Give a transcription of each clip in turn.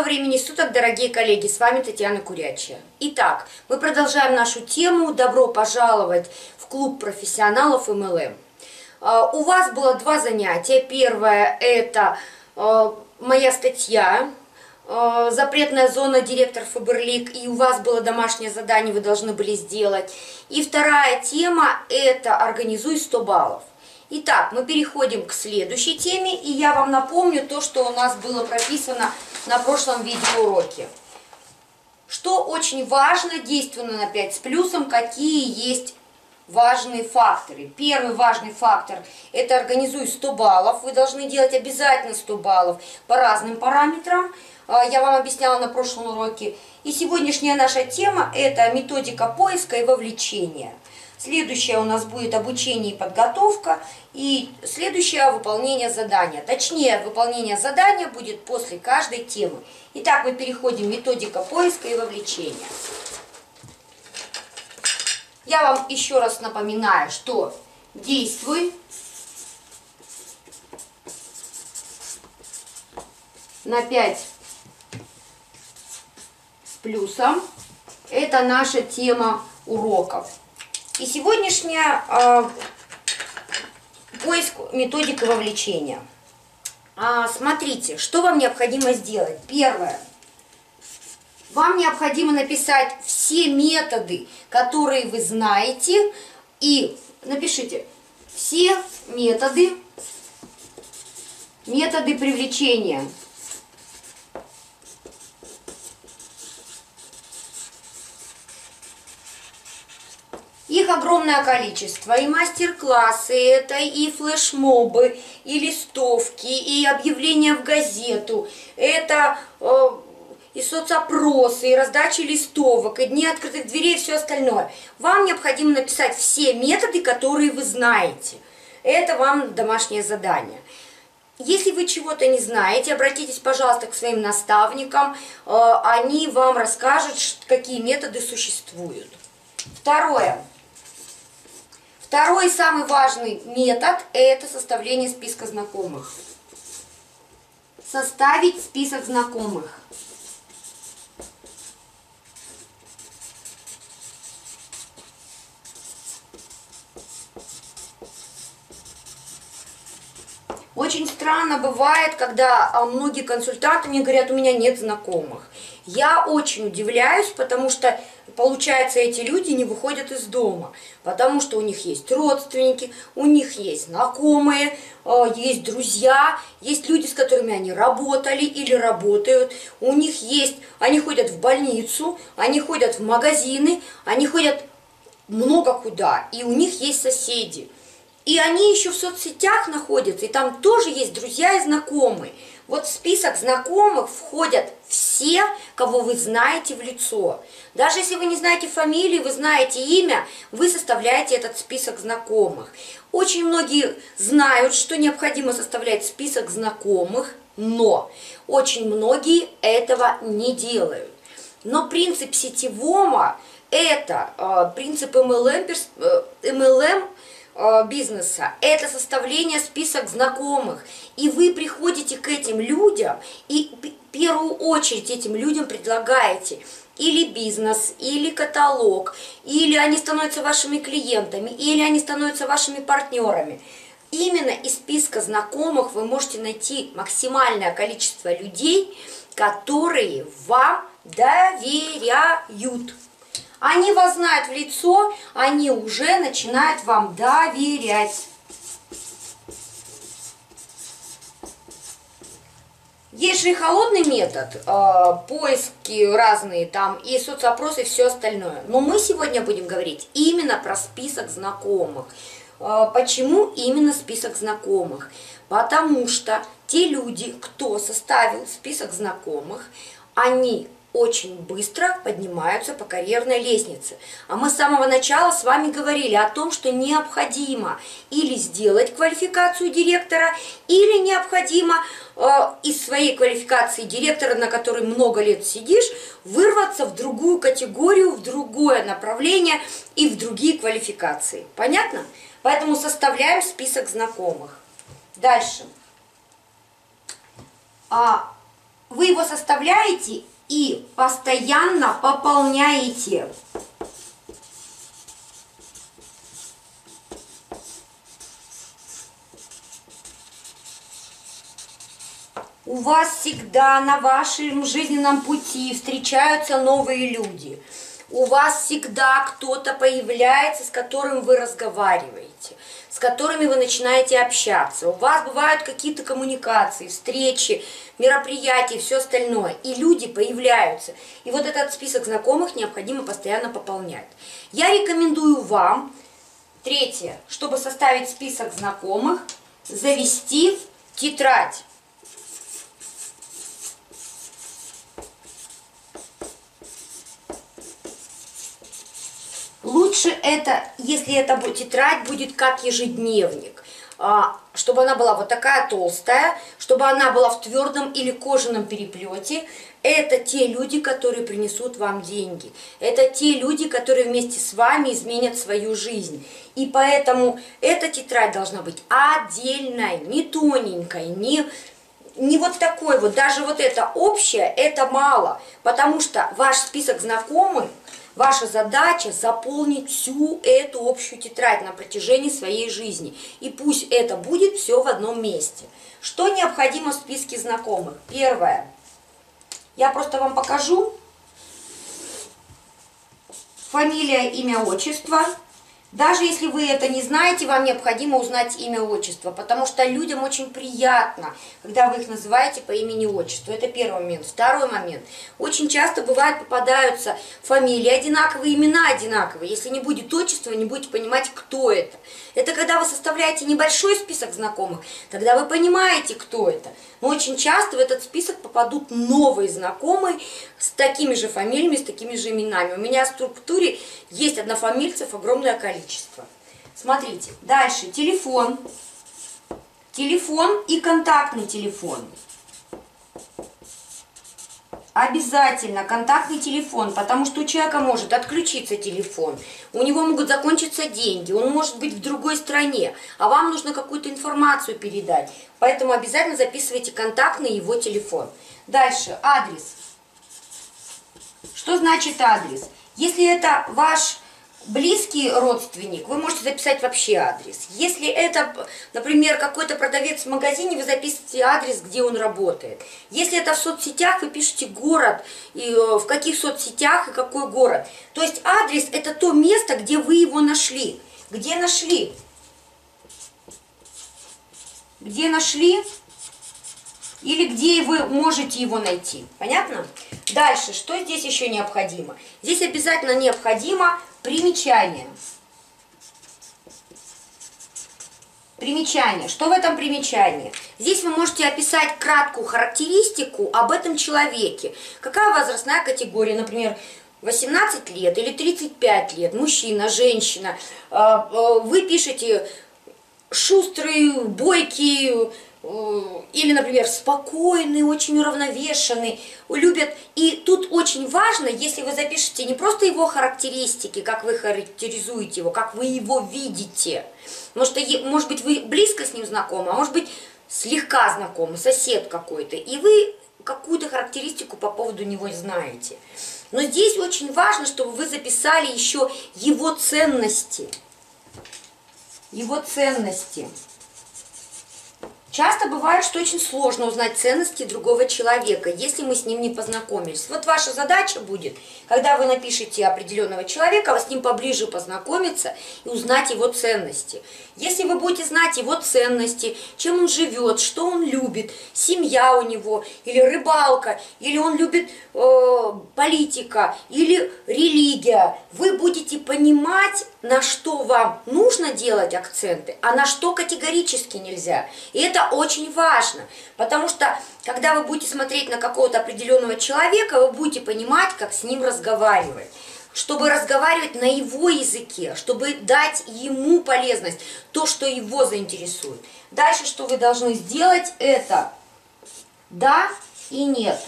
Доброго времени суток, дорогие коллеги, с вами Татьяна Курячая. Итак, мы продолжаем нашу тему «Добро пожаловать в клуб профессионалов МЛМ». У вас было два занятия. Первое – это моя статья «Запретная зона, директор Фаберлик», и у вас было домашнее задание, вы должны были сделать. И вторая тема – это «Организуй 100 баллов». Итак, мы переходим к следующей теме, и я вам напомню то, что у нас было прописано на прошлом видеоуроке. Что очень важно, действуя на 5 с плюсом, какие есть важные факторы. Первый важный фактор – это организуй 100 баллов. Вы должны делать обязательно 100 баллов по разным параметрам. Я вам объясняла на прошлом уроке. И сегодняшняя наша тема – это методика поиска и вовлечения. Следующее у нас будет обучение и подготовка. И следующее выполнение задания. Точнее, выполнение задания будет после каждой темы. Итак, мы переходим к методике поиска и вовлечения. Я вам еще раз напоминаю, что действуй на 5 с плюсом. Это наша тема уроков. И сегодняшняя поиск методики вовлечения. Смотрите, что вам необходимо сделать. Первое. Вам необходимо написать все методы, которые вы знаете. И напишите все методы привлечения. Их огромное количество, и мастер-классы, это и флешмобы, и листовки, и объявления в газету, это и соцопросы, и раздача листовок, и дни открытых дверей, и все остальное. Вам необходимо написать все методы, которые вы знаете. Это вам домашнее задание. Если вы чего-то не знаете, обратитесь, пожалуйста, к своим наставникам, они вам расскажут, какие методы существуют. Второе. Второй самый важный метод – это составление списка знакомых. Составить список знакомых. Очень странно бывает, когда многие консультанты мне говорят, у меня нет знакомых. Я очень удивляюсь, потому что, получается, эти люди не выходят из дома, потому что у них есть родственники, у них есть знакомые, есть друзья, есть люди, с которыми они работали или работают, у них есть, они ходят в больницу, они ходят в магазины, они ходят много куда, и у них есть соседи. И они еще в соцсетях находятся, и там тоже есть друзья и знакомые. Вот в список знакомых входят все, кого вы знаете в лицо. Даже если вы не знаете фамилии, вы знаете имя, вы составляете этот список знакомых. Очень многие знают, что необходимо составлять список знакомых, но очень многие этого не делают. Но принцип сетевого – это принцип МЛМ бизнеса, это составление список знакомых, и вы приходите к этим людям и в первую очередь этим людям предлагаете или бизнес, или каталог, или они становятся вашими клиентами, или они становятся вашими партнерами. Именно из списка знакомых вы можете найти максимальное количество людей, которые вам доверяют. Они вас знают в лицо, они уже начинают вам доверять. Есть же и холодный метод, поиски разные там, и соцопросы, и все остальное. Но мы сегодня будем говорить именно про список знакомых. Почему именно список знакомых? Потому что те люди, кто составил список знакомых, они очень быстро поднимаются по карьерной лестнице. А мы с самого начала с вами говорили о том, что необходимо или сделать квалификацию директора, или необходимо из своей квалификации директора, на которой много лет сидишь, вырваться в другую категорию, в другое направление и в другие квалификации. Понятно? Поэтому составляем список знакомых. Дальше. вы его составляете и постоянно пополняете. У вас всегда на вашем жизненном пути встречаются новые люди. У вас всегда кто-то появляется, с которым вы разговариваете, с которыми вы начинаете общаться. У вас бывают какие-то коммуникации, встречи, мероприятия и все остальное. И люди появляются. И вот этот список знакомых необходимо постоянно пополнять. Я рекомендую вам, третье, чтобы составить список знакомых, завести тетрадь. Лучше это, если это будет тетрадь, будет как ежедневник, чтобы она была вот такая толстая, чтобы она была в твердом или кожаном переплете. Это те люди, которые принесут вам деньги. Это те люди, которые вместе с вами изменят свою жизнь. И поэтому эта тетрадь должна быть отдельной, не тоненькой, не вот такой вот. Даже вот это общее, это мало, потому что ваш список знакомых, ваша задача заполнить всю эту общую тетрадь на протяжении своей жизни. И пусть это будет все в одном месте. Что необходимо в списке знакомых? Первое. Я просто вам покажу. Фамилия, имя, отчество. Даже если вы это не знаете, вам необходимо узнать имя, отчество. Потому что людям очень приятно, когда вы их называете по имени, отчеству. Это первый момент. Второй момент. Очень часто бывает, попадаются фамилии одинаковые, имена одинаковые. Если не будет отчества, не будете понимать, кто это. Это когда вы составляете небольшой список знакомых, тогда вы понимаете, кто это. Но очень часто в этот список попадут новые знакомые с такими же фамилиями, с такими же именами. У меня в структуре есть однофамильцев огромное количество. Смотрите, дальше телефон, телефон и контактный телефон. Обязательно контактный телефон, потому что у человека может отключиться телефон, у него могут закончиться деньги, он может быть в другой стране, а вам нужно какую-то информацию передать, поэтому обязательно записывайте контактный его телефон. Дальше адрес. Что значит адрес? Если это ваш близкий родственник, вы можете записать вообще адрес. Если это, например, какой-то продавец в магазине, вы записываете адрес, где он работает. Если это в соцсетях, вы пишете город, и в каких соцсетях и какой город. То есть адрес – это то место, где вы его нашли. Где нашли? Где нашли? Или где вы можете его найти. Понятно? Дальше, что здесь еще необходимо? Здесь обязательно необходимо примечание. Примечание. Что в этом примечании? Здесь вы можете описать краткую характеристику об этом человеке. Какая возрастная категория, например, 18 лет или 35 лет, мужчина, женщина. Вы пишете шустрый, бойкий, или, например, спокойный, очень уравновешенный, любят. И тут очень важно, если вы запишете не просто его характеристики, как вы характеризуете его, как вы его видите. Потому что, может быть, вы близко с ним знакомы, а может быть, слегка знакомы, сосед какой-то, и вы какую-то характеристику по поводу него знаете. Но здесь очень важно, чтобы вы записали еще его ценности. Его ценности. Часто бывает, что очень сложно узнать ценности другого человека, если мы с ним не познакомились. Вот ваша задача будет, когда вы напишете определенного человека, с ним поближе познакомиться и узнать его ценности. Если вы будете знать его ценности, чем он живет, что он любит, семья у него, или рыбалка, или он любит политика, или религия, вы будете понимать, на что вам нужно делать акценты, а на что категорически нельзя. И это очень важно, потому что, когда вы будете смотреть на какого-то определенного человека, вы будете понимать, как с ним разговаривать. Чтобы разговаривать на его языке, чтобы дать ему полезность, то, что его заинтересует. Дальше, что вы должны сделать, это «да» и «нет».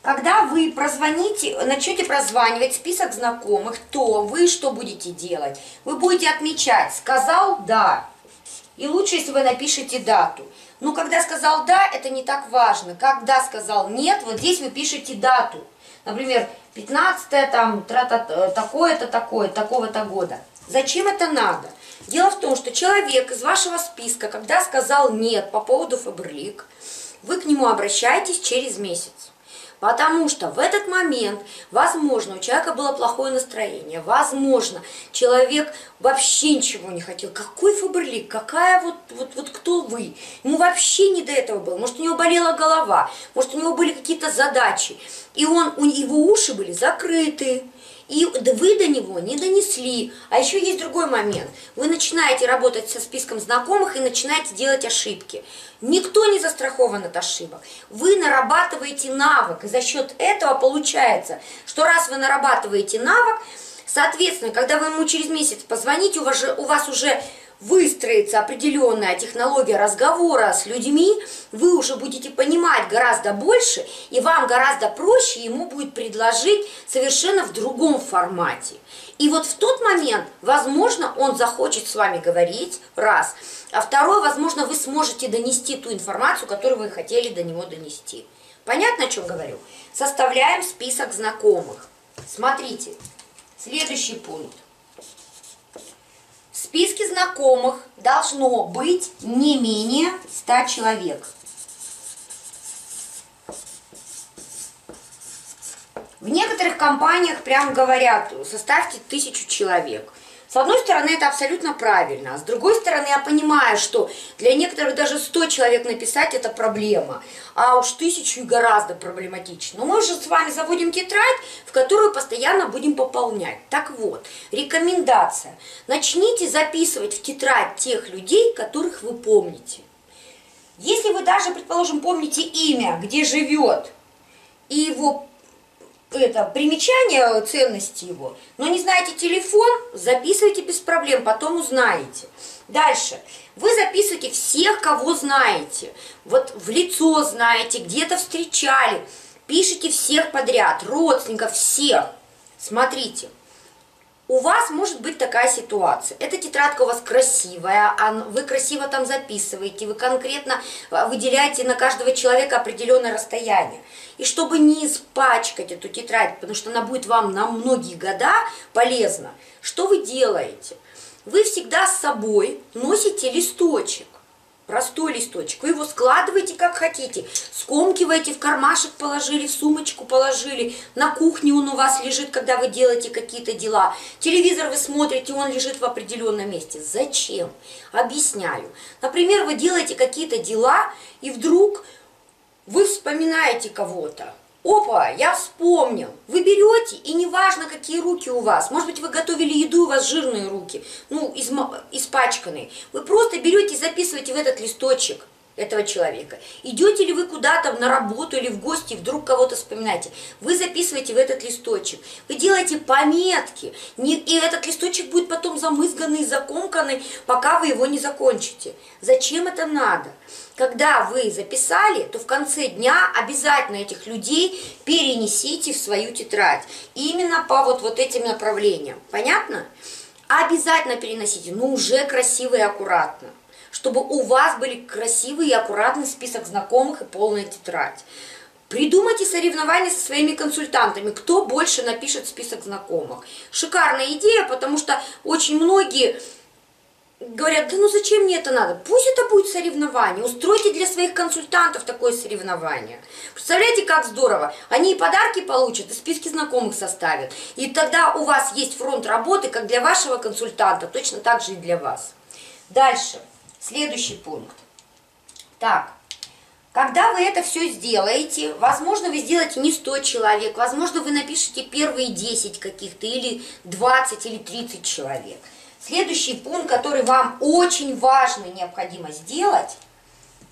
Когда вы прозвоните, начнете прозванивать список знакомых, то вы что будете делать? Вы будете отмечать «сказал да». И лучше, если вы напишете дату. Ну, когда сказал «да», это не так важно. Когда сказал «нет», вот здесь вы пишете дату. Например, 15-е, там, такое-то, такое, такого-то года. Зачем это надо? Дело в том, что человек из вашего списка, когда сказал «нет» по поводу Фаберлик, вы к нему обращаетесь через месяц. Потому что в этот момент, возможно, у человека было плохое настроение, возможно, человек вообще ничего не хотел. Какой Фаберлик, какая вот кто вы? Ему вообще не до этого было. Может, у него болела голова, может, у него были какие-то задачи. И его уши были закрыты, и вы до него не донесли. А еще есть другой момент. Вы начинаете работать со списком знакомых и начинаете делать ошибки. Никто не застрахован от ошибок. Вы нарабатываете навык, и за счет этого получается, что раз вы нарабатываете навык, соответственно, когда вы ему через месяц позвоните, у вас уже выстроится определенная технология разговора с людьми, вы уже будете понимать гораздо больше, и вам гораздо проще ему будет предложить совершенно в другом формате. И вот в тот момент, возможно, он захочет с вами говорить, раз, а второе, возможно, вы сможете донести ту информацию, которую вы хотели до него донести. Понятно, о чем говорю? Составляем список знакомых. Смотрите, следующий пункт. В списке знакомых должно быть не менее 100 человек. В некоторых компаниях прям говорят, составьте 1000 человек. С одной стороны, это абсолютно правильно, а с другой стороны, я понимаю, что для некоторых даже 100 человек написать – это проблема, а уж 1000 и гораздо проблематично. Но мы же с вами заводим тетрадь, в которую постоянно будем пополнять. Так вот, рекомендация. Начните записывать в тетрадь тех людей, которых вы помните. Если вы даже, предположим, помните имя, где живет, и его это примечание ценности его, но не знаете телефон, записывайте без проблем, потом узнаете. Дальше. Вы записываете всех, кого знаете. Вот в лицо знаете, где-то встречали. Пишите всех подряд, родственников, всех. Смотрите. У вас может быть такая ситуация. Эта тетрадка у вас красивая, вы красиво там записываете, вы конкретно выделяете на каждого человека определенное расстояние. И чтобы не испачкать эту тетрадь, потому что она будет вам на многие года полезна, что вы делаете? Вы всегда с собой носите листочек, простой листочек, вы его складываете как хотите, скомкиваете, в кармашек положили, в сумочку положили, на кухне он у вас лежит, когда вы делаете какие-то дела, телевизор вы смотрите, он лежит в определенном месте. Зачем? Объясняю. Например, вы делаете какие-то дела, и вдруг вы вспоминаете кого-то. Опа, я вспомнил. Вы берете, и неважно, какие руки у вас. Может быть, вы готовили еду, у вас жирные руки, ну, испачканные. Вы просто берете и записываете в этот листочек этого человека. Идете ли вы куда-то на работу или в гости, вдруг кого-то вспоминаете, вы записываете в этот листочек. Вы делаете пометки, и этот листочек будет потом замызганный, закомканный, пока вы его не закончите. Зачем это надо? Когда вы записали, то в конце дня обязательно этих людей перенесите в свою тетрадь. Именно по вот этим направлениям. Понятно? Обязательно переносите, но уже красиво и аккуратно, чтобы у вас были красивый и аккуратный список знакомых и полная тетрадь. Придумайте соревнования со своими консультантами, кто больше напишет список знакомых. Шикарная идея, потому что очень многие говорят, да ну зачем мне это надо? Пусть это будет соревнование, устройте для своих консультантов такое соревнование. Представляете, как здорово? Они и подарки получат, и списки знакомых составят. И тогда у вас есть фронт работы, как для вашего консультанта, точно так же и для вас. Дальше. Следующий пункт. Так, когда вы это все сделаете, возможно, вы сделаете не 100 человек, возможно, вы напишите первые 10 каких-то, или 20, или 30 человек. Следующий пункт, который вам очень важно и необходимо сделать.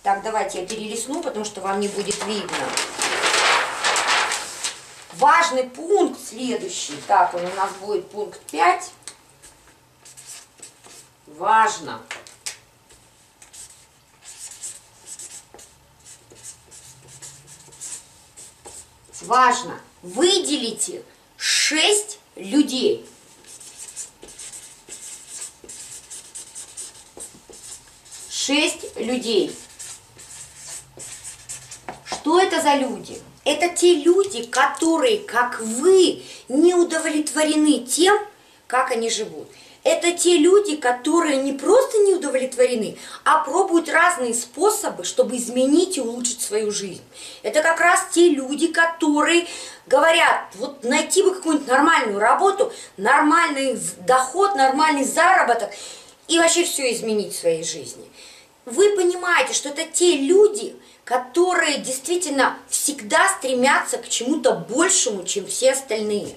Так, давайте я перелистну, потому что вам не будет видно. Важный пункт следующий. Так, он у нас будет пункт 5. Важно. Важно, выделите 6 людей. Что это за люди? Это те люди, которые, как вы, не удовлетворены тем, как они живут. Это те люди, которые не просто не удовлетворены, а пробуют разные способы, чтобы изменить и улучшить свою жизнь. Это как раз те люди, которые говорят, вот найти бы какую-нибудь нормальную работу, нормальный доход, нормальный заработок и вообще все изменить в своей жизни. Вы понимаете, что это те люди, которые действительно всегда стремятся к чему-то большему, чем все остальные.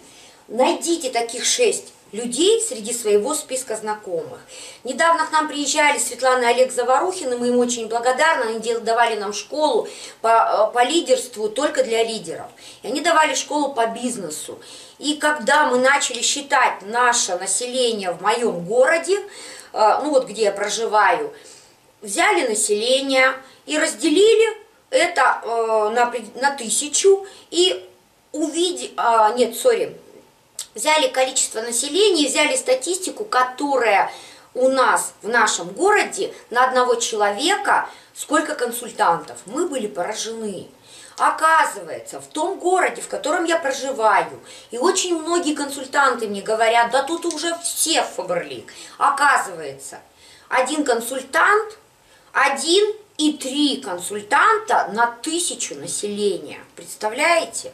Найдите таких 6 людей среди своего списка знакомых. Недавно к нам приезжали Светлана и Олег Заварухин, и мы им очень благодарны. Они давали нам школу по лидерству только для лидеров. И они давали школу по бизнесу. И когда мы начали считать наше население в моем городе, ну вот где я проживаю, взяли население и разделили это на 1000 и увидели, взяли количество населения, взяли статистику, которая у нас в нашем городе на одного человека, сколько консультантов. Мы были поражены. Оказывается, в том городе, в котором я проживаю, и очень многие консультанты мне говорят, да тут уже все в Фаберлик. Оказывается, один консультант, 1,3 консультанта на 1000 населения. Представляете?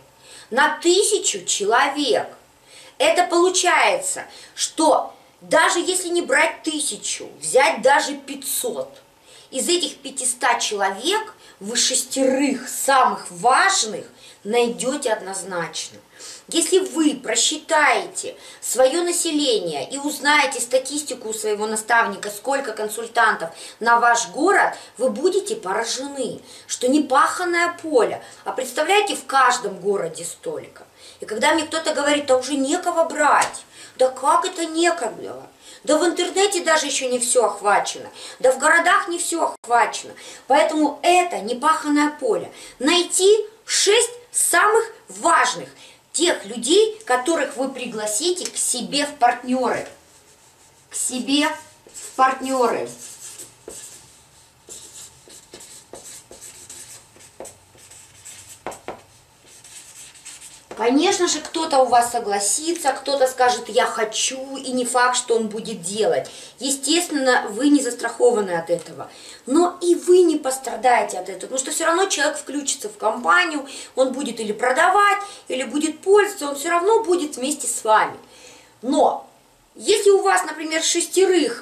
На 1000 человек. Это получается, что даже если не брать 1000, взять даже 500, из этих 500 человек вы 6 самых важных найдете однозначно. Если вы просчитаете свое население и узнаете статистику у своего наставника, сколько консультантов на ваш город, вы будете поражены, что не паханое поле, а представляете, в каждом городе столько. И когда мне кто-то говорит, да уже некого брать, да как это некогда, да в интернете даже еще не все охвачено, да в городах не все охвачено. Поэтому это не паханое поле. Найти 6 самых важных тех людей, которых вы пригласите к себе в партнеры. К себе в партнеры. Конечно же, кто-то у вас согласится, кто-то скажет «я хочу», и не факт, что он будет делать. Естественно, вы не застрахованы от этого. Но и вы не пострадаете от этого, потому что все равно человек включится в компанию, он будет или продавать, или будет пользоваться, он все равно будет вместе с вами. Но если у вас, например, 6,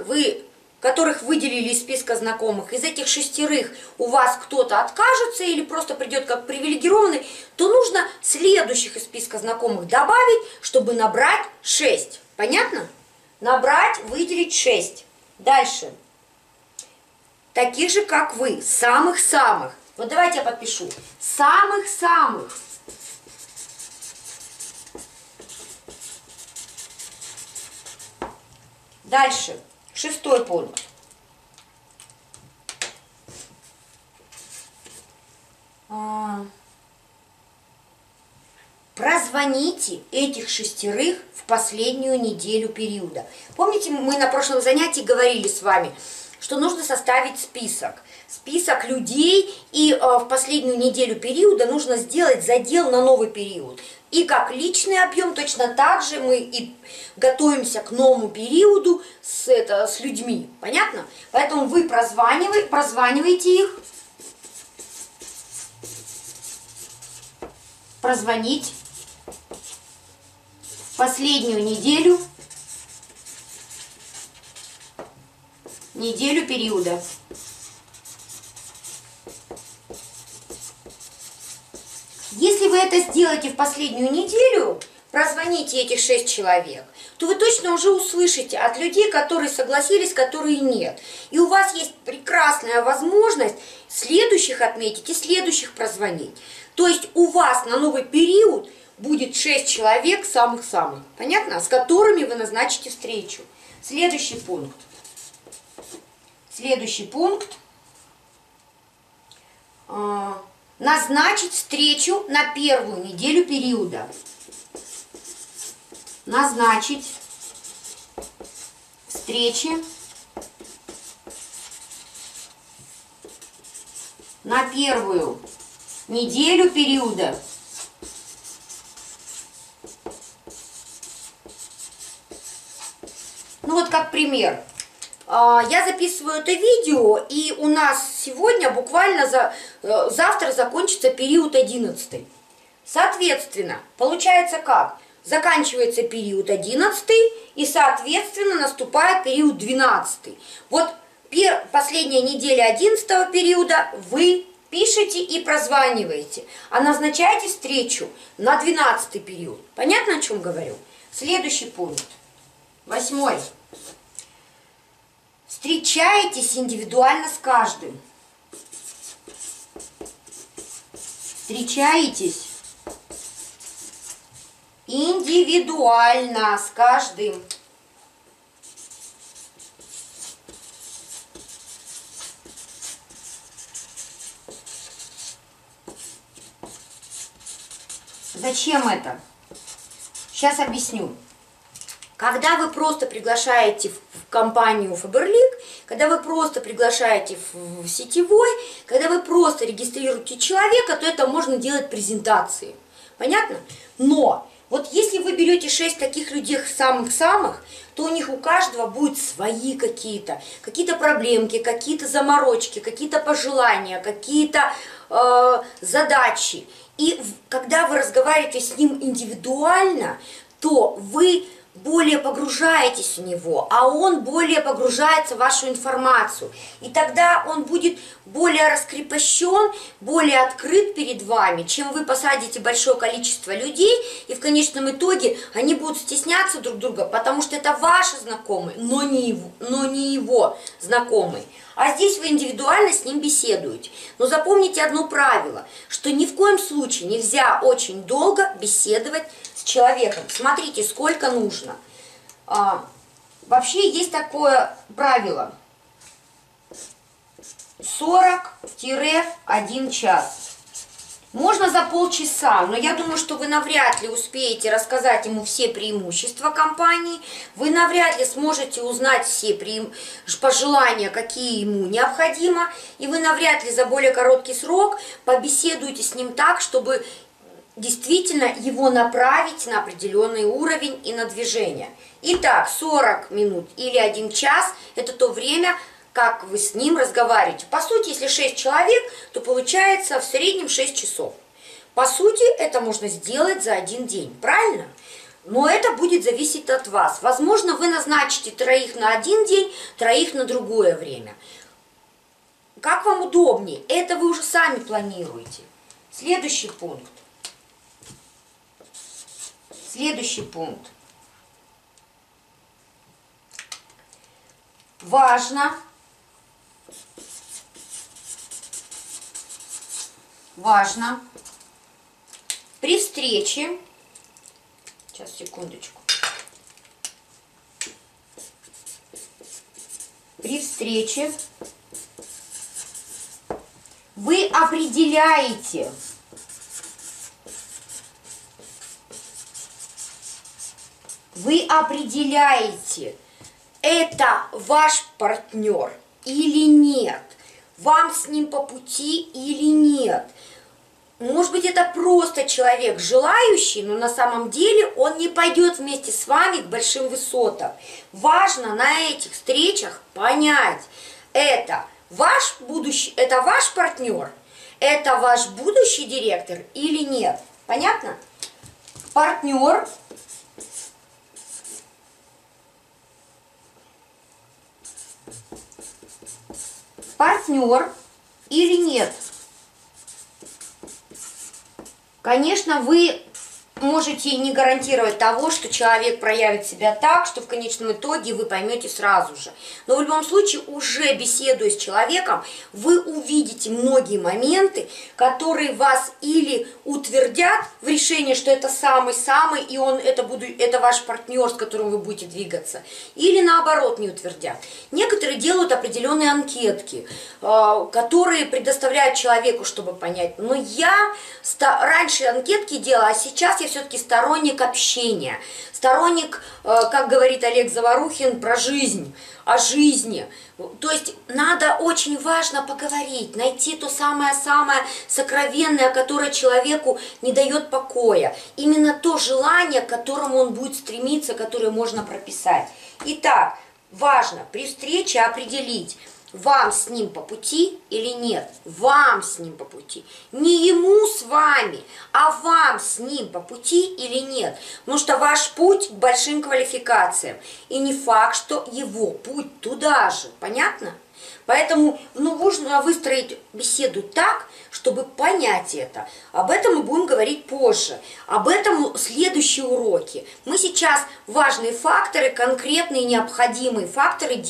вы, которых выделили из списка знакомых, из этих 6 у вас кто-то откажется или просто придет как привилегированный, то нужно следующих из списка знакомых добавить, чтобы набрать 6. Понятно? Набрать, выделить 6. Дальше. Таких же, как вы, самых-самых. Вот давайте я подпишу. Самых-самых. Дальше. 6 пункт. Прозвоните этих 6 в последнюю неделю периода. Помните, мы на прошлом занятии говорили с вами, что нужно составить список. Список людей, и в последнюю неделю периода нужно сделать задел на новый период. И как личный объем, точно так же мы и готовимся к новому периоду с людьми. Понятно? Поэтому вы прозваниваете их. Прозвонить в последнюю неделю. Неделю периода. Если вы это сделаете в последнюю неделю, прозвоните этих 6 человек, то вы точно уже услышите от людей, которые согласились, которые нет. И у вас есть прекрасная возможность следующих отметить и следующих прозвонить. То есть у вас на новый период будет 6 человек самых-самых, понятно, с которыми вы назначите встречу. Следующий пункт. Следующий пункт. Назначить встречу на первую неделю периода. Назначить встречи на первую неделю периода. Ну вот как пример. Я записываю это видео, и у нас сегодня буквально завтра закончится период 11. Соответственно, получается как? Заканчивается период 11 и, соответственно, наступает период 12. Вот последняя неделя 11 периода вы пишете и прозваниваете, а назначаете встречу на 12 период. Понятно, о чем говорю? Следующий пункт, 8. Встречаетесь индивидуально с каждым. Встречаетесь индивидуально с каждым. Зачем это? Сейчас объясню. Когда вы просто приглашаете в компанию Фаберлик, когда вы просто приглашаете в сетевой, когда вы просто регистрируете человека, то это можно делать презентации. Понятно? Но вот если вы берете 6 таких людей самых-самых, то у них у каждого будут свои какие-то проблемки, какие-то заморочки, какие-то пожелания, какие-то задачи. И когда вы разговариваете с ним индивидуально, то вы более погружаетесь в него, а он более погружается в вашу информацию. И тогда он будет более раскрепощен, более открыт перед вами, чем вы посадите большое количество людей, и в конечном итоге они будут стесняться друг друга, потому что это ваши знакомые, но не его знакомые. А здесь вы индивидуально с ним беседуете. Но запомните одно правило, что ни в коем случае нельзя очень долго беседовать с человеком. Смотрите, сколько нужно. Вообще есть такое правило. 40-1 час. Можно за полчаса, но я думаю, что вы навряд ли успеете рассказать ему все преимущества компании, вы навряд ли сможете узнать все пожелания, какие ему необходимо, и вы навряд ли за более короткий срок побеседуете с ним так, чтобы действительно его направить на определенный уровень и на движение. Итак, 40 минут или 1 час – это то время, как вы с ним разговариваете. По сути, если 6 человек, то получается в среднем 6 часов. По сути, это можно сделать за один день, правильно? Но это будет зависеть от вас. Возможно, вы назначите 3 на один день, 3 на другое время. Как вам удобнее, это вы уже сами планируете. Следующий пункт. Следующий пункт. Важно при встрече, сейчас, секундочку, при встрече вы определяете это ваш партнер или нет, вам с ним по пути или нет. Может быть, это просто человек желающий, но на самом деле он не пойдет вместе с вами к большим высотам. Важно на этих встречах понять, это ваш партнер, это ваш будущий директор или нет. Понятно? Партнер. Партнер или нет? Конечно, вы можете не гарантировать того, что человек проявит себя так, что в конечном итоге вы поймете сразу же. Но в любом случае, уже беседуя с человеком, вы увидите многие моменты, которые вас или утвердят в решении, что это самый-самый, и это ваш партнер, с которым вы будете двигаться, или наоборот не утвердят. Некоторые делают определенные анкетки, которые предоставляют человеку, чтобы понять. Но я раньше анкетки делала, а сейчас я все-таки сторонник общения, сторонник, как говорит Олег Заварухин, про жизнь, о жизни. То есть надо очень важно поговорить, найти то самое-самое сокровенное, которое человеку не дает покоя. Именно то желание, к которому он будет стремиться, которое можно прописать. Итак, важно при встрече определить, вам с ним по пути или нет. Вам с ним по пути. Не ему с вами, а вам с ним по пути или нет. Потому что ваш путь к большим квалификациям. И не факт, что его путь туда же. Понятно? Поэтому нужно выстроить беседу так, чтобы понять это. Об этом мы будем говорить позже. Об этом следующие уроки. Мы сейчас важные факторы, конкретные необходимые факторы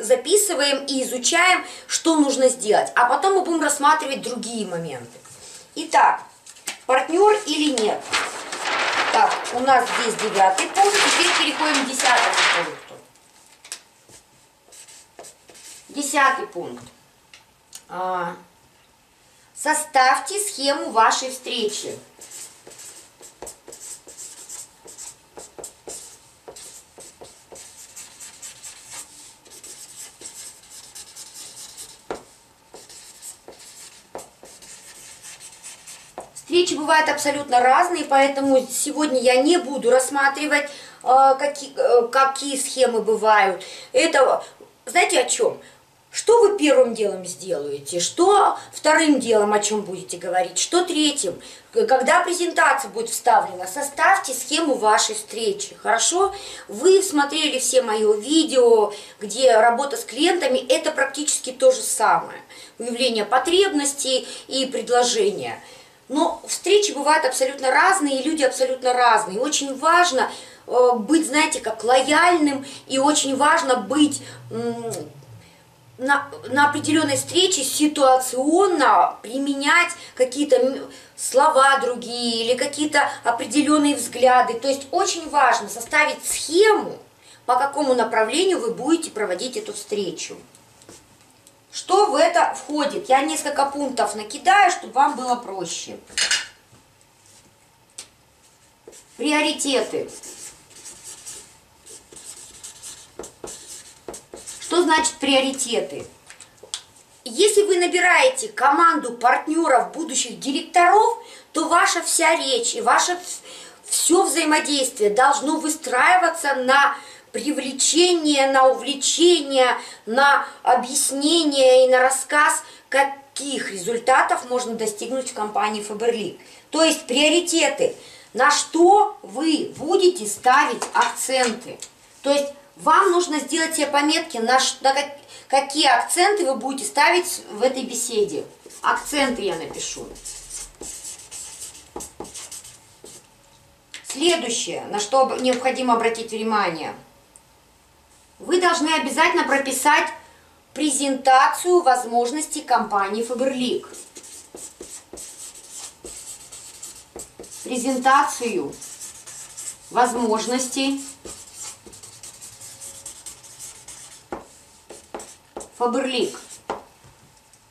записываем и изучаем, что нужно сделать. А потом мы будем рассматривать другие моменты. Итак, партнер или нет. Так, у нас здесь 9-й пункт, теперь переходим к 10-му пункту. 10-й пункт. Составьте схему вашей встречи. Встречи бывают абсолютно разные, поэтому сегодня я не буду рассматривать, какие схемы бывают. Это, знаете, о чем? Что вы первым делом сделаете, что вторым делом, о чем будете говорить, что третьим. Когда презентация будет вставлена, составьте схему вашей встречи, хорошо? Вы смотрели все мои видео, где работа с клиентами, это практически то же самое. Выявление потребностей и предложения. Но встречи бывают абсолютно разные, и люди абсолютно разные. Очень важно быть, знаете, как лояльным, и очень важно быть... На определенной встрече ситуационно применять какие-то слова другие или какие-то определенные взгляды. То есть очень важно составить схему, по какому направлению вы будете проводить эту встречу. Что в это входит? Я несколько пунктов накидаю, чтобы вам было проще. Приоритеты. Что значит приоритеты? Если вы набираете команду партнеров, будущих директоров, то ваша вся речь и ваше все взаимодействие должно выстраиваться на привлечение, на увлечение, на объяснение и на рассказ, каких результатов можно достигнуть в компании Фаберлик. То есть приоритеты, на что вы будете ставить акценты. То есть вам нужно сделать себе пометки, какие акценты вы будете ставить в этой беседе. Акценты я напишу. Следующее, на что необходимо обратить внимание. Вы должны обязательно прописать презентацию возможностей компании Фаберлик. Презентацию возможностей Фаберлик.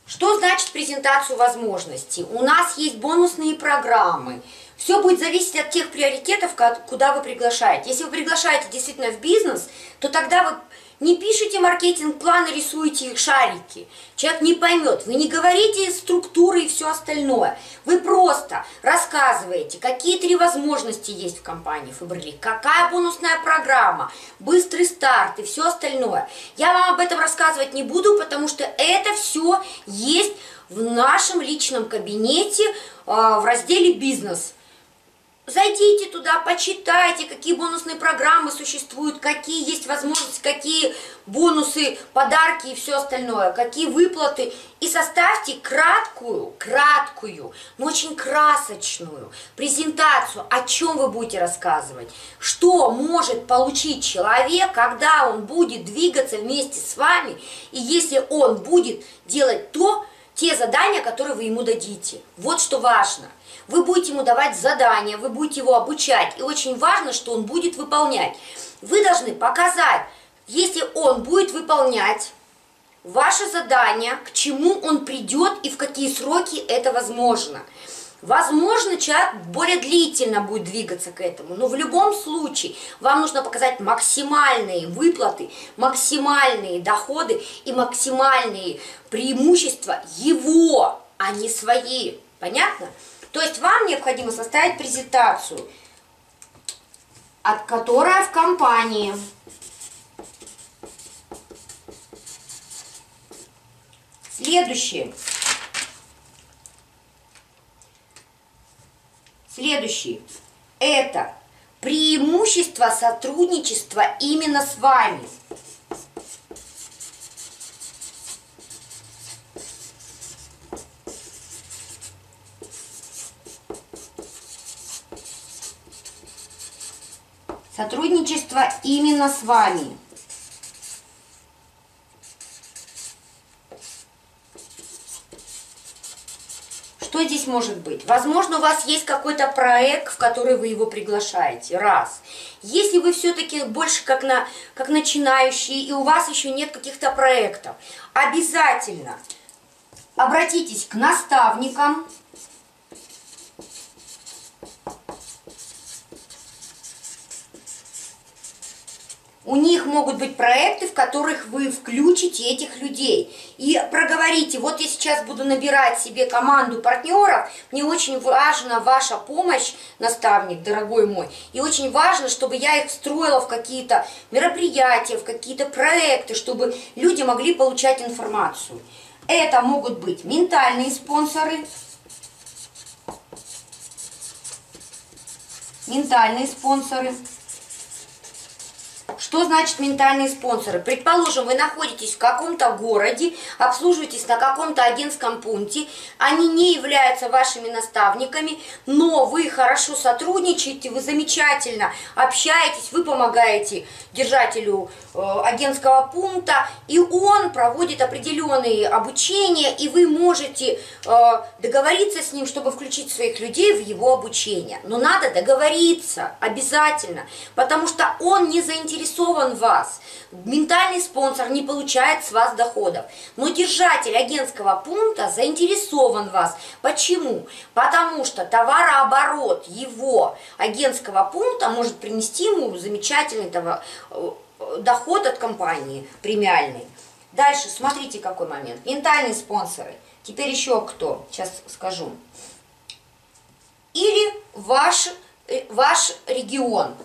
Что значит презентацию возможностей? У нас есть бонусные программы. Все будет зависеть от тех приоритетов, куда вы приглашаете. Если вы приглашаете действительно в бизнес, то тогда вы не пишите маркетинг-планы, рисуете их шарики. Человек не поймет. Вы не говорите структуры и все остальное. Вы просто рассказываете, какие 3 возможности есть в компании Фаберлик, какая бонусная программа, быстрый старт и все остальное. Я вам об этом рассказывать не буду, потому что это все есть в нашем личном кабинете в разделе «Бизнес». Зайдите туда, почитайте, какие бонусные программы существуют, какие есть возможности, какие бонусы, подарки и все остальное, какие выплаты. И составьте краткую, но очень красочную презентацию, о чем вы будете рассказывать, что может получить человек, когда он будет двигаться вместе с вами, и если он будет делать те задания, которые вы ему дадите. Вот что важно. Вы будете ему давать задания, вы будете его обучать. И очень важно, что он будет выполнять. Вы должны показать, если он будет выполнять ваше задание, к чему он придет и в какие сроки это возможно. Возможно, человек более длительно будет двигаться к этому, но в любом случае вам нужно показать максимальные выплаты, максимальные доходы и максимальные преимущества его, а не свои. Понятно? То есть вам необходимо составить презентацию, которая в компании. Следующий. Это преимущество сотрудничества именно с вами. Сотрудничество именно с вами. Что здесь может быть? Возможно, у вас есть какой-то проект, в который вы его приглашаете. Раз. Если вы все-таки больше как начинающие, и у вас еще нет каких-то проектов, обязательно обратитесь к наставникам. У них могут быть проекты, в которых вы включите этих людей. И проговорите, вот я сейчас буду набирать себе команду партнеров, мне очень важна ваша помощь, наставник, дорогой мой. И очень важно, чтобы я их встроила в какие-то мероприятия, в какие-то проекты, чтобы люди могли получать информацию. Это могут быть ментальные спонсоры. Ментальные спонсоры. Что значит ментальные спонсоры? Предположим, вы находитесь в каком-то городе, обслуживаетесь на каком-то агентском пункте, они не являются вашими наставниками, но вы хорошо сотрудничаете, вы замечательно общаетесь, вы помогаете держателю агентского пункта, и он проводит определенные обучения, и вы можете договориться с ним, чтобы включить своих людей в его обучение. Но надо договориться обязательно, потому что он не заинтересован вас. Ментальный спонсор не получает с вас доходов, но держатель агентского пункта заинтересован в вас. Почему? Потому что товарооборот его агентского пункта может принести ему замечательный доход от компании, премиальный. Дальше, смотрите какой момент. Ментальные спонсоры. Теперь еще кто? Сейчас скажу. Или ваш регион.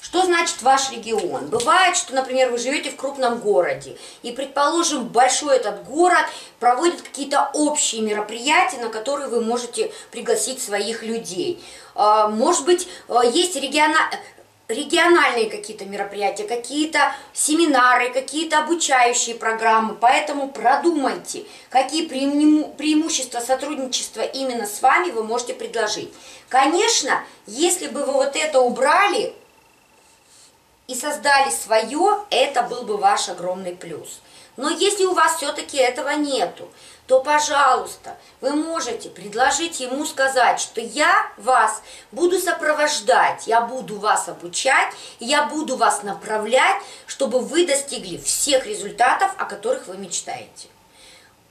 Что значит ваш регион? Бывает, что, например, вы живете в крупном городе, и, предположим, большой этот город проводит какие-то общие мероприятия, на которые вы можете пригласить своих людей. Может быть, есть региональные какие-то мероприятия, какие-то семинары, какие-то обучающие программы, поэтому продумайте, какие преимущества сотрудничества именно с вами вы можете предложить. Конечно, если бы вы вот это убрали и создали свое, это был бы ваш огромный плюс. Но если у вас все-таки этого нету, то, пожалуйста, вы можете предложить ему сказать, что я вас буду сопровождать, я буду вас обучать, я буду вас направлять, чтобы вы достигли всех результатов, о которых вы мечтаете.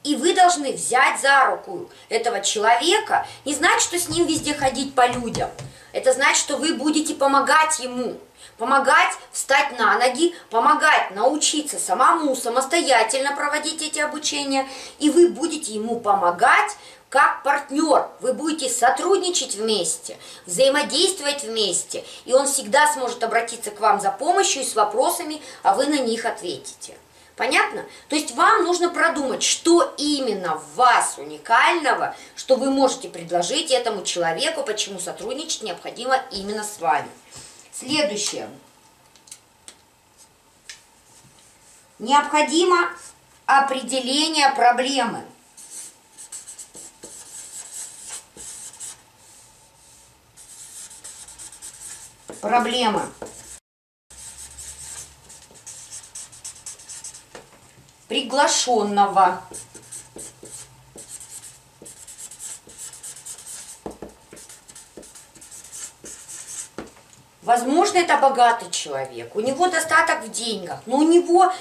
И вы должны взять за руку этого человека. Не значит, что с ним везде ходить по людям. Это значит, что вы будете помогать ему. Помогать встать на ноги, помогать научиться самому, самостоятельно проводить эти обучения. И вы будете ему помогать как партнер. Вы будете сотрудничать вместе, взаимодействовать вместе. И он всегда сможет обратиться к вам за помощью и с вопросами, а вы на них ответите. Понятно? То есть вам нужно продумать, что именно в вас уникального, что вы можете предложить этому человеку, почему сотрудничать необходимо именно с вами. Следующее. Необходимо определение проблемы. Проблема. Приглашенного. Возможно, это богатый человек, у него достаток в деньгах, но у него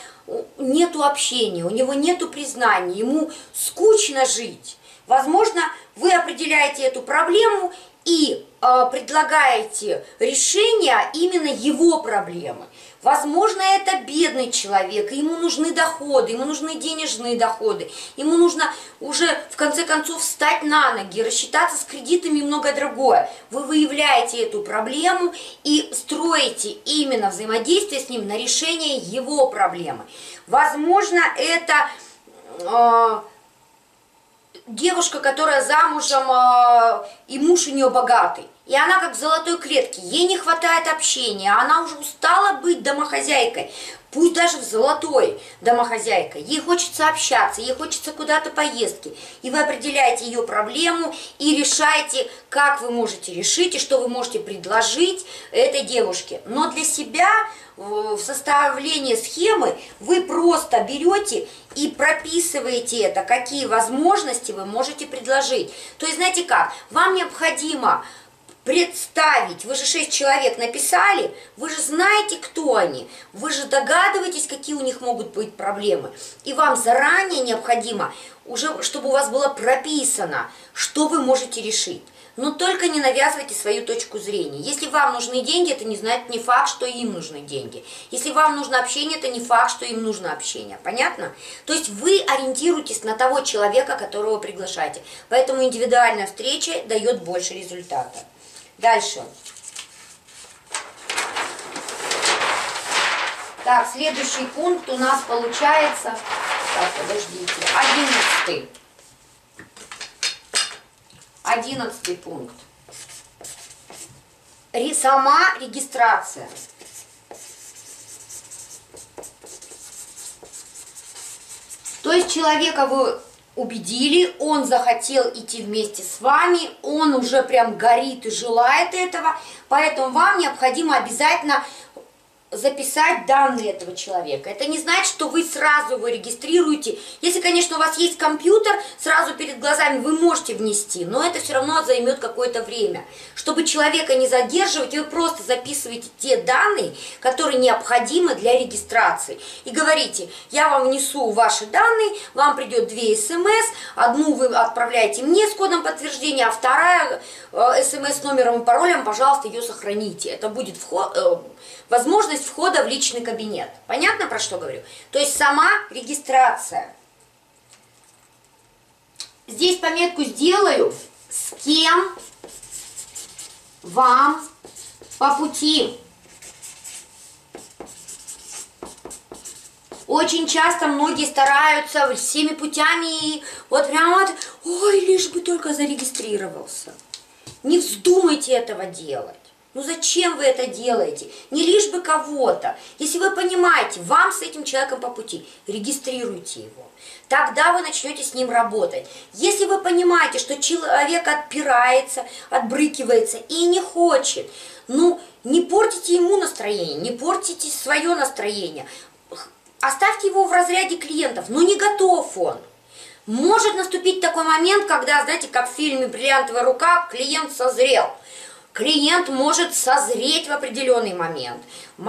нету общения, у него нету признания, ему скучно жить. Возможно, вы определяете эту проблему и предлагаете решение именно его проблемы. Возможно, это бедный человек, ему нужны доходы, ему нужны денежные доходы, ему нужно уже в конце концов встать на ноги, рассчитаться с кредитами и многое другое. Вы выявляете эту проблему и строите именно взаимодействие с ним на решение его проблемы. Возможно, это... девушка, которая замужем, и муж у нее богатый. И она как в золотой клетке, ей не хватает общения, она уже устала быть домохозяйкой, пусть даже в золотой домохозяйкой. Ей хочется общаться, ей хочется куда-то поездки. И вы определяете ее проблему и решаете, как вы можете решить и что вы можете предложить этой девушке. Но для себя в составлении схемы вы просто берете и прописываете это, какие возможности вы можете предложить. То есть, знаете как, вам необходимо... представить, вы же 6 человек написали, вы же знаете, кто они, вы же догадываетесь, какие у них могут быть проблемы. И вам заранее необходимо, уже, чтобы у вас было прописано, что вы можете решить. Но только не навязывайте свою точку зрения. Если вам нужны деньги, это не факт, что им нужны деньги. Если вам нужно общение, это не факт, что им нужно общение. Понятно? То есть вы ориентируетесь на того человека, которого приглашаете. Поэтому индивидуальная встреча дает больше результата. Дальше. Так, следующий пункт у нас получается... Так, подождите. 11-й. 11-й пункт. Сама регистрация. То есть человека вы... убедили, он захотел идти вместе с вами, он уже прям горит и желает этого, поэтому вам необходимо обязательно записать данные этого человека. Это не значит, что вы сразу его регистрируете. Если, конечно, у вас есть компьютер, сразу перед глазами вы можете внести, но это все равно займет какое-то время. Чтобы человека не задерживать, вы просто записываете те данные, которые необходимы для регистрации. И говорите, я вам внесу ваши данные, вам придет 2 смс, одну вы отправляете мне с кодом подтверждения, а вторая смс с номером и паролем, пожалуйста, ее сохраните. Это будет возможность входа в личный кабинет. Понятно, про что говорю? То есть сама регистрация. Здесь пометку сделаю, с кем вам по пути. Очень часто многие стараются всеми путями, и вот прям вот, ой, лишь бы только зарегистрировался. Не вздумайте этого делать. Ну зачем вы это делаете? Не лишь бы кого-то. Если вы понимаете, вам с этим человеком по пути, регистрируйте его. Тогда вы начнете с ним работать. Если вы понимаете, что человек отпирается, отбрыкивается и не хочет, ну не портите ему настроение, не портите свое настроение. Оставьте его в разряде клиентов, но не готов он. Может наступить такой момент, когда, знаете, как в фильме «Бриллиантовая рука», клиент созрел. Клиент может созреть в определенный момент. В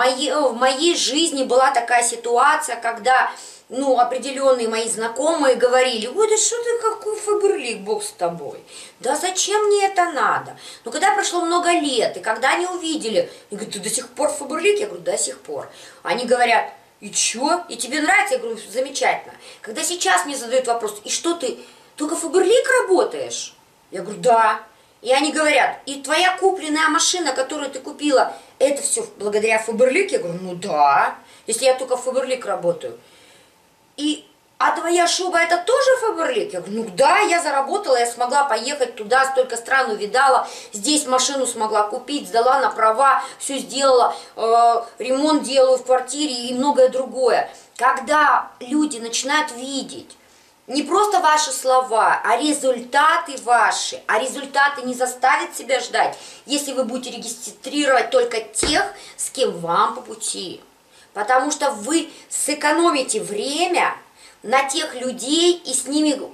моей жизни была такая ситуация, когда определенные мои знакомые говорили, ой, да что ты, какой Фаберлик, бог с тобой. Да зачем мне это надо? Но когда прошло много лет, и когда они увидели, они говорят, ты до сих пор Фаберлик? Я говорю, до сих пор. Они говорят, и чё? И тебе нравится? Я говорю, замечательно. Когда сейчас мне задают вопрос, и что ты, только Фаберлик работаешь? Я говорю, да. И они говорят, и твоя купленная машина, которую ты купила, это все благодаря Фаберлике? Я говорю, ну да, если я только в Фаберлик работаю. И, а твоя шуба, это тоже Фаберлик? Я говорю, ну да, я заработала, я смогла поехать туда, столько стран увидала, здесь машину смогла купить, сдала на права, все сделала, ремонт делаю в квартире и многое другое. Когда люди начинают видеть... не просто ваши слова, а результаты ваши. А результаты не заставят себя ждать, если вы будете регистрировать только тех, с кем вам по пути. Потому что вы сэкономите время на тех людей и с ними в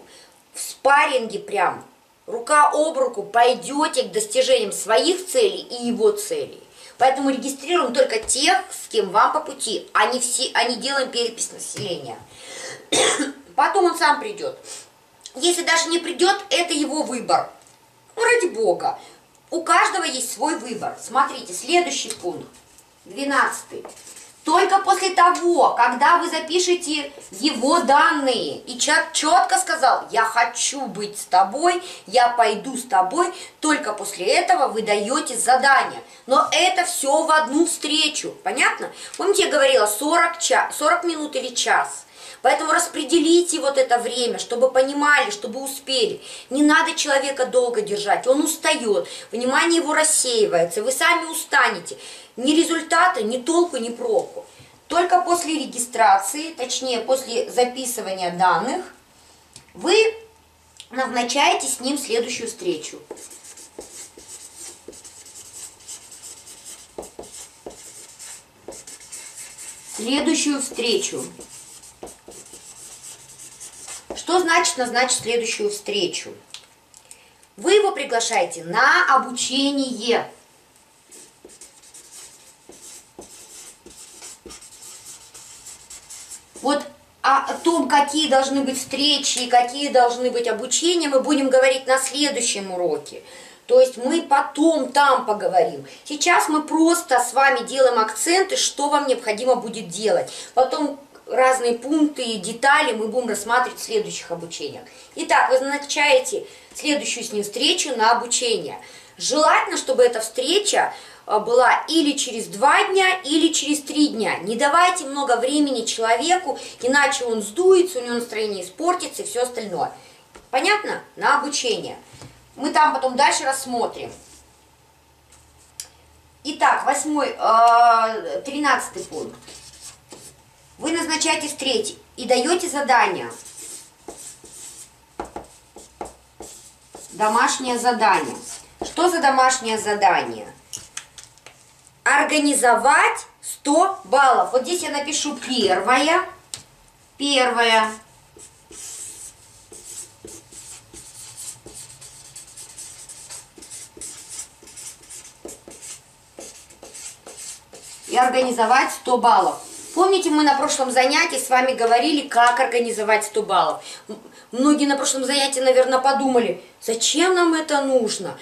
спарринге прям рука об руку пойдете к достижениям своих целей и его целей. Поэтому регистрируем только тех, с кем вам по пути, а не делаем перепись населения. Потом он сам придет. Если даже не придет, это его выбор. Ну, ради бога. У каждого есть свой выбор. Смотрите, следующий пункт, 12-й. Только после того, когда вы запишете его данные, и чат четко сказал, я хочу быть с тобой, я пойду с тобой, только после этого вы даете задание. Но это все в одну встречу, понятно? Помните, я говорила 40 минут или час. Поэтому распределите вот это время, чтобы понимали, чтобы успели. Не надо человека долго держать, он устает, внимание его рассеивается, вы сами устанете. Ни результата, ни толку, ни проку. Только после регистрации, точнее после записывания данных, вы назначаете с ним следующую встречу. Следующую встречу. Что значит назначить следующую встречу? Вы его приглашаете на обучение. Вот о том, какие должны быть встречи и какие должны быть обучения, мы будем говорить на следующем уроке. То есть мы потом там поговорим. Сейчас мы просто с вами делаем акценты, что вам необходимо будет делать. Потом разные пункты и детали мы будем рассматривать в следующих обучениях. Итак, вы назначаете следующую с ним встречу на обучение. Желательно, чтобы эта встреча была или через 2 дня, или через 3 дня. Не давайте много времени человеку, иначе он сдуется, у него настроение испортится и все остальное. Понятно? На обучение. Мы там потом дальше рассмотрим. Итак, 13-й пункт. Вы назначаете встречи и даете задание. Домашнее задание. Что за домашнее задание? Организовать 100 баллов. Вот здесь я напишу первое. И организовать 100 баллов. Помните, мы на прошлом занятии с вами говорили, как организовать 100 баллов. Многие на прошлом занятии, наверное, подумали, зачем нам это нужно?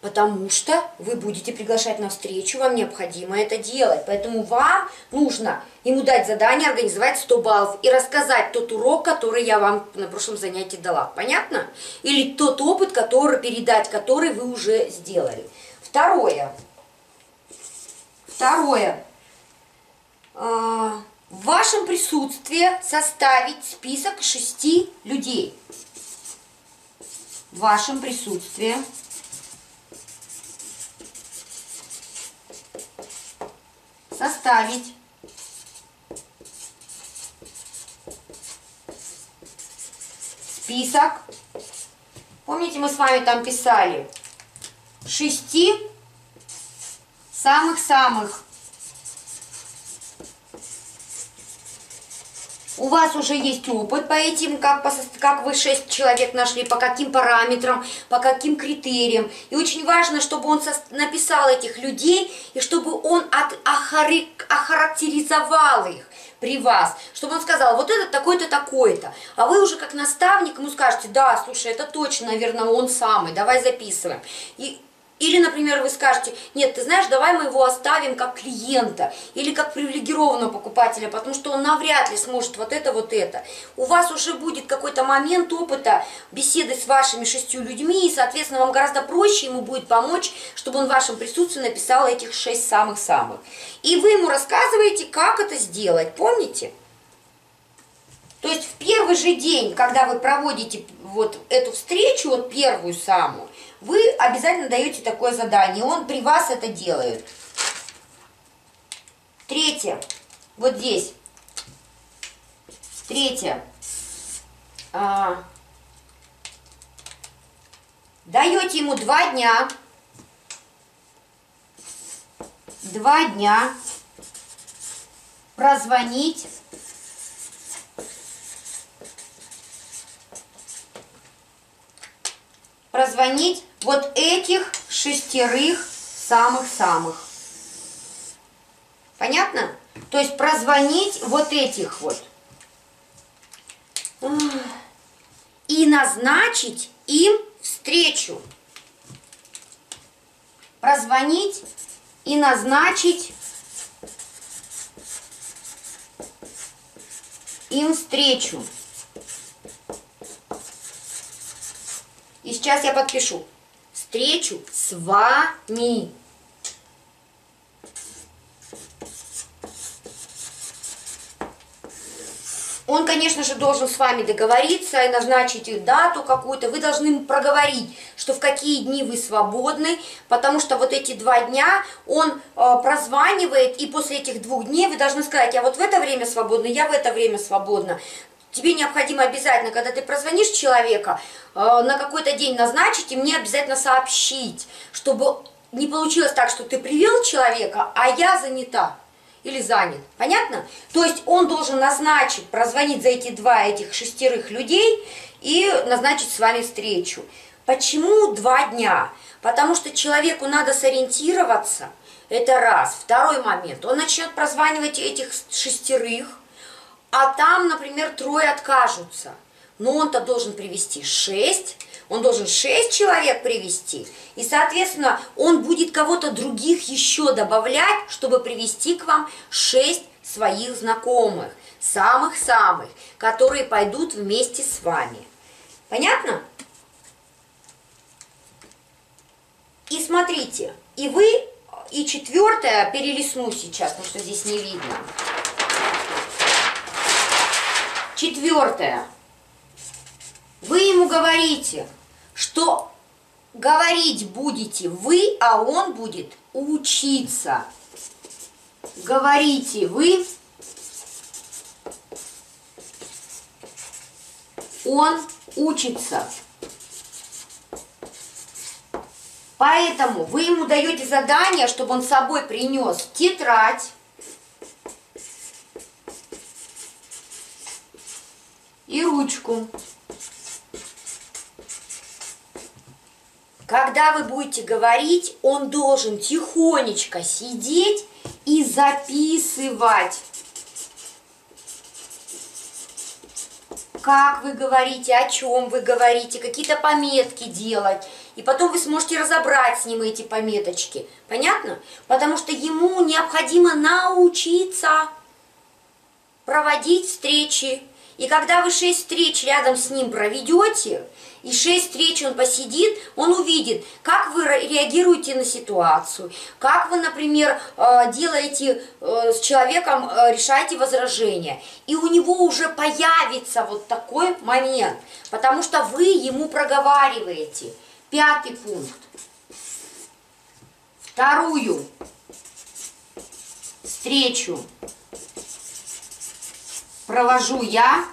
Потому что вы будете приглашать на встречу, вам необходимо это делать. Поэтому вам нужно ему дать задание организовать 100 баллов и рассказать тот урок, который я вам на прошлом занятии дала. Понятно? Или тот опыт, который передать, который вы уже сделали. Второе. В вашем присутствии составить список 6 людей. В вашем присутствии. Составить список. Помните, мы с вами там писали 6 самых-самых. У вас уже есть опыт по этим, как вы 6 человек нашли, по каким параметрам, по каким критериям. И очень важно, чтобы он написал этих людей, и чтобы он охарактеризовал их при вас. Чтобы он сказал, вот это такой-то, такой-то. А вы уже как наставник ему скажете, да, слушай, это точно, наверное, он самый, давай записываем. Или, например, вы скажете, нет, ты знаешь, давай мы его оставим как клиента или как привилегированного покупателя, потому что он навряд ли сможет вот это, вот это. У вас уже будет какой-то момент опыта беседы с вашими 6 людьми, и, соответственно, вам гораздо проще ему будет помочь, чтобы он в вашем присутствии написал этих 6 самых-самых. И вы ему рассказываете, как это сделать, помните? То есть в первый же день, когда вы проводите вот эту встречу, вот первую самую, вы обязательно даете такое задание, он при вас это делает. Третье, вот здесь. Третье. Даете ему 2 дня. 2 дня прозвонить. Прозвонить вот этих 6 самых-самых. Понятно? То есть прозвонить вот этих вот. И назначить им встречу. Прозвонить и назначить им встречу. И сейчас я подпишу. Встречу с вами. Он, конечно же, должен с вами договориться и назначить дату какую-то. Вы должны проговорить, что в какие дни вы свободны, потому что вот эти 2 дня он прозванивает, и после этих 2 дней вы должны сказать, я вот в это время свободна, я в это время свободна. Тебе необходимо обязательно, когда ты прозвонишь человека, на какой-то день назначить, и мне обязательно сообщить, чтобы не получилось так, что ты привел человека, а я занята или занят. Понятно? То есть он должен назначить, прозвонить за эти 2 этих 6 людей и назначить с вами встречу. Почему 2 дня? Потому что человеку надо сориентироваться, это раз. Второй момент, он начнет прозванивать этих 6, а там, например, 3 откажутся. Но он-то должен привести 6, он должен 6 человек привести. И, соответственно, он будет кого-то других еще добавлять, чтобы привести к вам 6 своих знакомых, самых-самых, которые пойдут вместе с вами. Понятно? И смотрите, и вы, и 4-е, перелистну сейчас, потому что здесь не видно. 4-е. Вы ему говорите, что говорить будете вы, а он будет учиться. Говорите вы, он учится. Поэтому вы ему даете задание, чтобы он с собой принес тетрадь и ручку. Когда вы будете говорить, он должен тихонечко сидеть и записывать, как вы говорите, о чем вы говорите, какие-то пометки делать. И потом вы сможете разобрать с ним эти пометочки. Понятно? Потому что ему необходимо научиться проводить встречи. И когда вы 6 встреч рядом с ним проведете, и 6 встреч он посидит, он увидит, как вы реагируете на ситуацию, как вы, например, делаете с человеком, решаете возражения. И у него уже появится вот такой момент, потому что вы ему проговариваете. 5-й пункт. 2-ю встречу провожу я .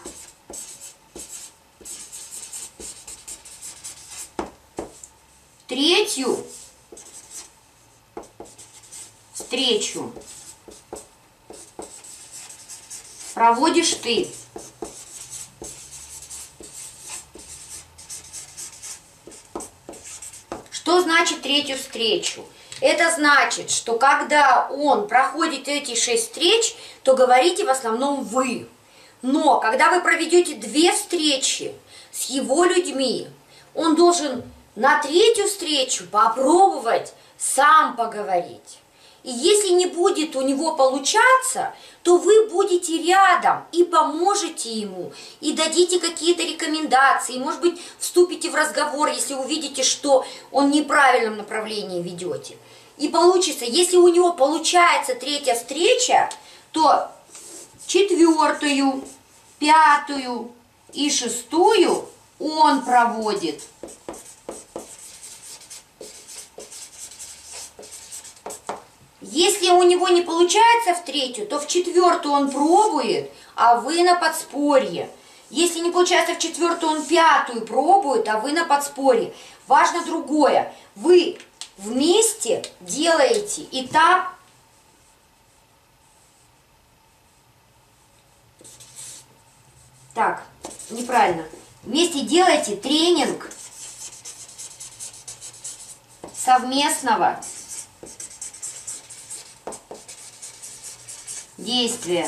3-ю встречу проводишь ты. Что значит 3-ю встречу? Это значит, что когда он проходит эти 6 встреч, то говорите в основном вы. Но когда вы проведете 2 встречи с его людьми, он должен на 3-ю встречу попробовать сам поговорить. И если не будет у него получаться, то вы будете рядом и поможете ему, и дадите какие-то рекомендации, может быть, вступите в разговор, если увидите, что он в неправильном направлении ведете. И получится, если у него получается 3-я встреча, то 4-ю, 5-ю и 6-ю он проводит. Если у него не получается в 3-ю, то в 4-ю он пробует, а вы на подспорье. Если не получается в 4-ю, он 5-ю пробует, а вы на подспорье. Важно другое. Вы вместе делаете этап Вместе делайте тренинг совместного действия.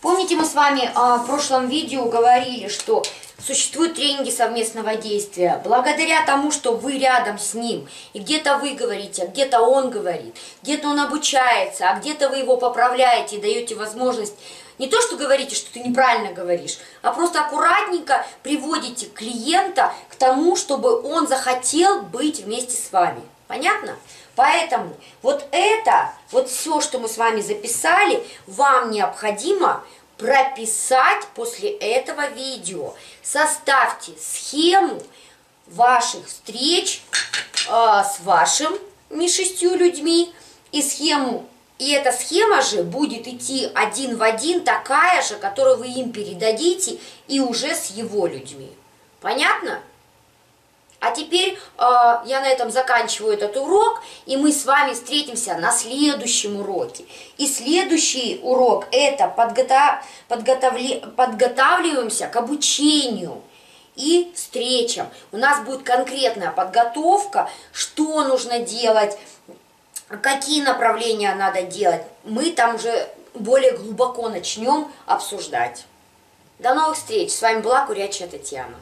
Помните, мы с вами в прошлом видео говорили, что существуют тренинги совместного действия. Благодаря тому, что вы рядом с ним, и где-то вы говорите, а где-то он говорит, где-то он обучается, а где-то вы его поправляете и даете возможность не то, что говорите, что ты неправильно говоришь, а просто аккуратненько приводите клиента к тому, чтобы он захотел быть вместе с вами. Понятно? Поэтому вот это, вот все, что мы с вами записали, вам необходимо прописать после этого видео. Составьте схему ваших встреч с вашими 6 людьми и схему. И эта схема же будет идти один в один, такая же, которую вы им передадите и уже с его людьми. Понятно? А теперь я на этом заканчиваю этот урок, и мы с вами встретимся на следующем уроке. И следующий урок – это подготавливаемся к обучению и встречам. У нас будет конкретная подготовка, что нужно делать, какие направления надо делать. Мы там уже более глубоко начнем обсуждать. До новых встреч! С вами была Курячая Татьяна.